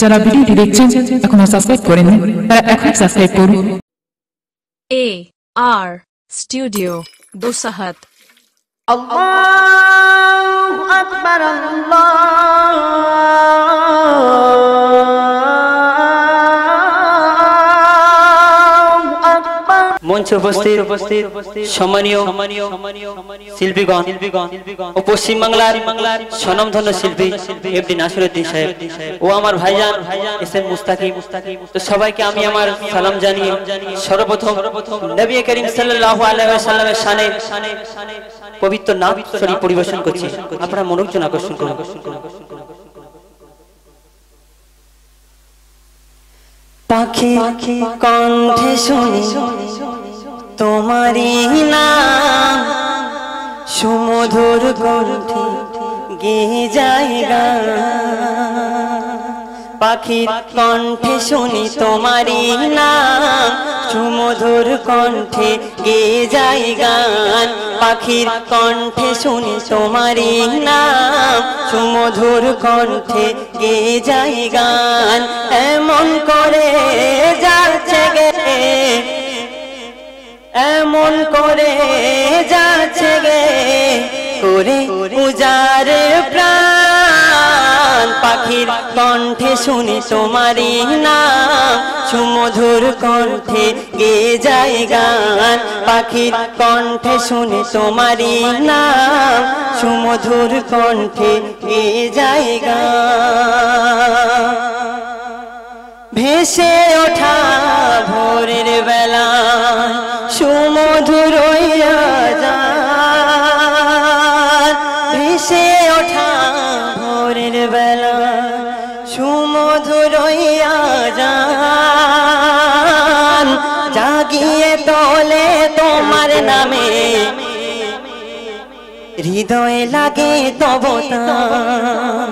যারা ভিডিওটি দেখছেন এখনো সাবস্ক্রাইব করেননি তারা এখনই সাবস্ক্রাইব করুন। AR স্টুডিও দোসাহাত। আল্লাহু আকবার, আল্লাহু আকবার। মঞ্চে উপস্থিত সম্মানীয় শিল্পীগণ ও পশ্চিম বাংলার স্বনামধন্য শিল্পী এফডি নাসিরউদ্দিন সাহেব ও আমার ভাইজান এস এম মুস্তাকিম, তো সবাইকে আমি আমার সালাম জানিয়ে সর্বপ্রথম নবী করিম সাল্লাল্লাহু আলাইহি ওয়াসাল্লামের শানে পবিত্র নাম শরীফ পরিবেশন করছি। আপনারা মনোযোগ আকর্ষণ করুন। পাখি কণ্ঠে শুনি তোমারি নাম, সুমধুর কণ্ঠে গেয়ে যায় গান। পাখির কণ্ঠে শুনি তোমারি নাম, সুমধুর কণ্ঠে গেয়ে যায় গান। পাখির কণ্ঠে শুনি তোমারি নাম, সুমধুর কণ্ঠে গেয়ে যায় গান। এমন করে যাচ্ছে গে, এমন করে যাচ্ছে গে, করে উজার প্রাণ। পাখির কণ্ঠে শুনি তোমারি নাম, সুমধুর কণ্ঠে গেয়ে যায় গান। পাখির কণ্ঠে শুনি তোমারি নাম, সুমধুর কণ্ঠে গেয়ে যায় গান। ভেসে ওঠা ভোরের বেলা সুমধুর আযান, ভেসে ওঠা ভোরের বেলা সুমধুর আযান। জাগিয়ে তোলে তোমার নামে হৃদয়ে লাগে তব তান।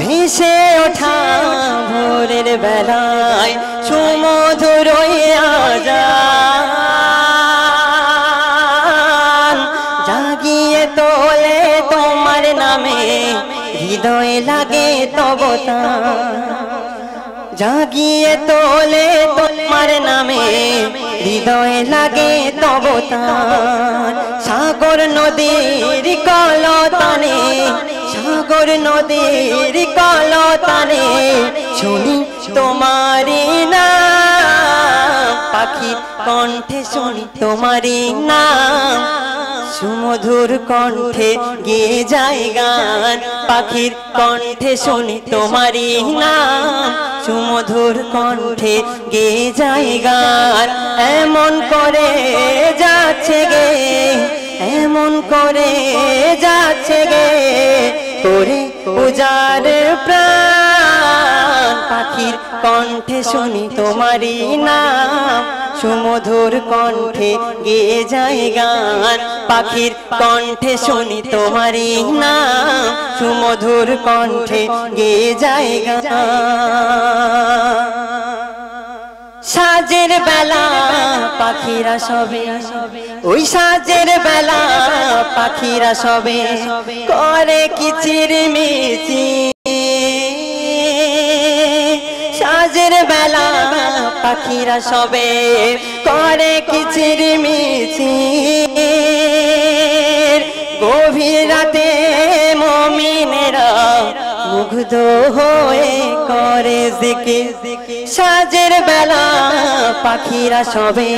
ভেসে ওঠা ভোরের বেলায় সুমধুর আযান, জাগিয়ে তোলে তোমার নামে হৃদয়ে লাগে তব তান। জাগিয়ে তোলে তোমার নামে হৃদয়ে লাগে তব তান। সাগর নদীর কলতানে, সাগর নদীর কলতানে শুনি তোমারি নাম। পাখির কণ্ঠে শুনি তোমারি নাম, সুমধুর কণ্ঠে গেয়ে যায় গান। পাখির কণ্ঠে শুনি তোমারি নাম, সুমধুর কণ্ঠে গেয়ে যায় গান। এমন করে যাচ্ছে গে, এমন করে যাচ্ছে গে, করে উজার প্রাণ। পাখির কণ্ঠে শুনি তোমারি নাম, সুমধুর কণ্ঠে গেয়ে যায় গান। পাখির কণ্ঠে শুনি তোমারি নাম, সুমধুর কণ্ঠে গেয়ে যায় গান। সাজের বেলা পাখিরা সবে, ওই সাজের বেলা পাখিরা সবে করে কিচিরমিচি। সাজের বেলা পাখিরা সবে করে কিচিরমিচি। গভীর রাতে মুমিনেরা মুগ্ধ হয়ে করে জিকির। সাজের বেলা পাখিরা সবে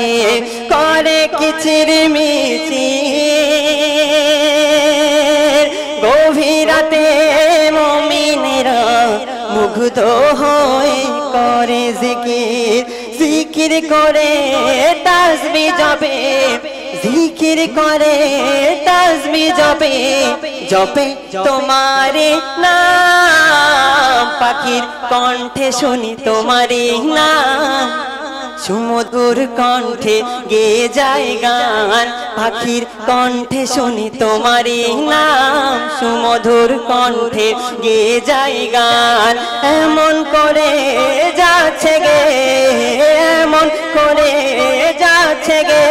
করে কিচিরমিচির। গভীর রাতে মুমিনেরা মুগ্ধ হয়ে করে জিকির। জিকির করে তাসবিহ জপে, জিকির করে তাসবিহ জপে, জপে তোমারি নাম। পাখির কণ্ঠে শুনি তোমারি নাম, সুমধুর কণ্ঠে গেয়ে যায় গান। পাখির কণ্ঠে শুনি তোমারি নাম, সুমধুর কণ্ঠে গেয়ে যায় গান। এমন করে যাচ্ছে গে, এমন করে যাচ্ছে গে,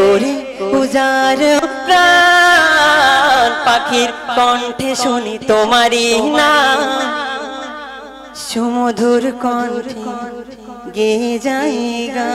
করে উজার প্রাণ। পাখির কণ্ঠে শুনি তোমারি নাম, सुमधुर कौन गे जाएगा।